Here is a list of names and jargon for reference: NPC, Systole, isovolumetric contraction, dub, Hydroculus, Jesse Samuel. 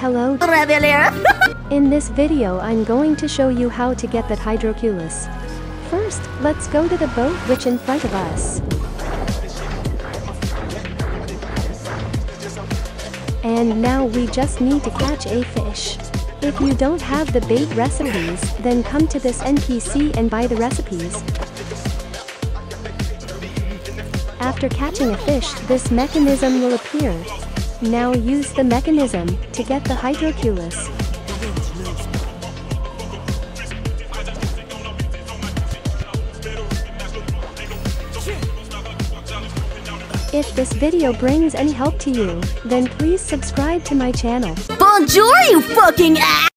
Hello traveler. In this video I'm going to show you how to get that Hydroculus. First, let's go to the boat which in front of us. And now we just need to catch a fish. If you don't have the bait recipes, then come to this NPC and buy the recipes. After catching a fish, this mechanism will appear. Now use the mechanism to get the Hydroculus. If this video brings any help to you, then please subscribe to my channel. Bonjour, you fucking ass!